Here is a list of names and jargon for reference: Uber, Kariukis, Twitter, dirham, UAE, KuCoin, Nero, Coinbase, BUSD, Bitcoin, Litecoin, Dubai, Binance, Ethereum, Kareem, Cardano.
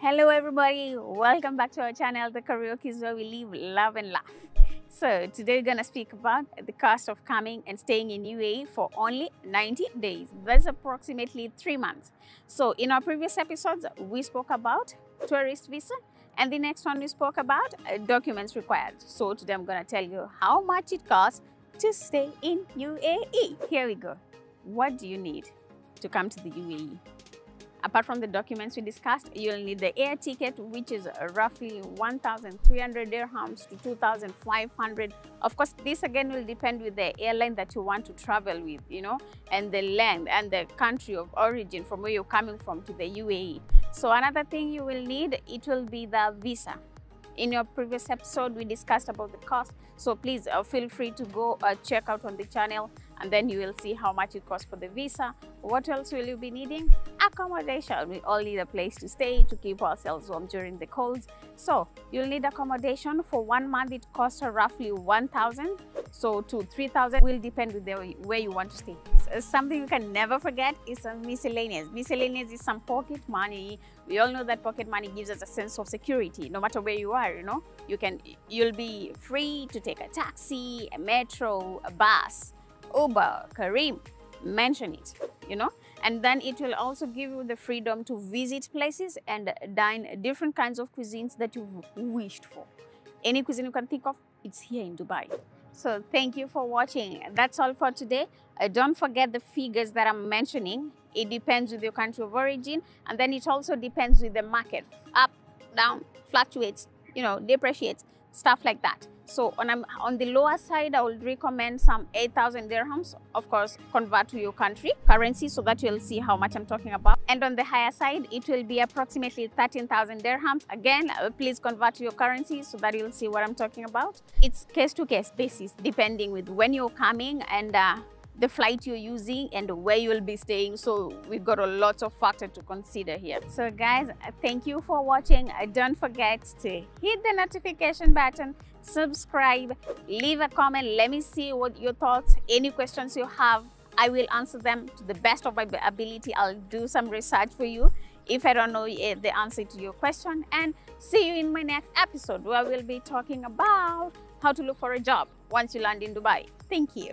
Hello everybody, welcome back to our channel, The Kariukis, where we live, love and laugh. So today we're gonna speak about the cost of coming and staying in UAE for only 90 days. That's approximately 3 months. So in our previous episodes, we spoke about tourist visa, and the next one we spoke about documents required. So today I'm gonna tell you how much it costs to stay in UAE. Here we go. What do you need to come to the UAE? Apart from the documents we discussed, you'll need the air ticket, which is roughly 1,300 dirhams to 2,500. Of course, this again will depend with the airline that you want to travel with, you know, and the land and the country of origin from where you're coming from to the UAE. So another thing you will need, it will be the visa. In your previous episode, we discussed about the cost. So please feel free to go check out on the channel, and then you will see how much it costs for the visa. What else will you be needing? Accommodation. We all need a place to stay to keep ourselves warm during the colds. So you'll need accommodation for 1 month. It costs roughly 1,000 so to 3,000 will depend with where you want to stay. So something you can never forget is miscellaneous. Miscellaneous is some pocket money. We all know that pocket money gives us a sense of security. No matter where you are, you know, you'll be free to take a taxi, a metro, a bus, Uber, Kareem, mention it, you know. And then it will also give you the freedom to visit places and dine different kinds of cuisines that you've wished for. Any cuisine you can think of, it's here in Dubai. So thank you for watching. That's all for today. Don't forget the figures that I'm mentioning. It depends with your country of origin, and then it also depends with the market. Up, down, fluctuates, you know, depreciates, stuff like that. So on the lower side, I would recommend some 8,000 dirhams. Of course, convert to your country currency so that you'll see how much I'm talking about. And on the higher side, it will be approximately 13,000 dirhams. Again, please convert to your currency so that you'll see what I'm talking about. It's case-to-case basis, depending with when you're coming and the flight you're using and where you'll be staying. So we've got a lot of factors to consider here. So guys, thank you for watching. Don't forget to hit the notification button, subscribe, leave a comment. Let me see what your thoughts, any questions you have. I will answer them to the best of my ability. I'll do some research for you if I don't know the answer to your question. And see you in my next episode, where we'll be talking about how to look for a job once you land in Dubai. Thank you.